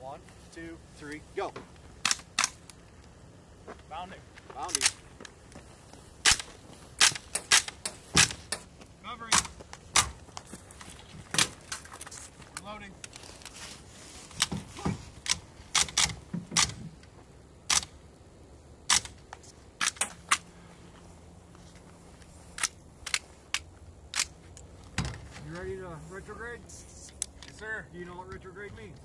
1, 2, 3, go. Bounding. Bounding. Covering. Reloading. You ready to retrograde? Yes, sir. Do you know what retrograde means?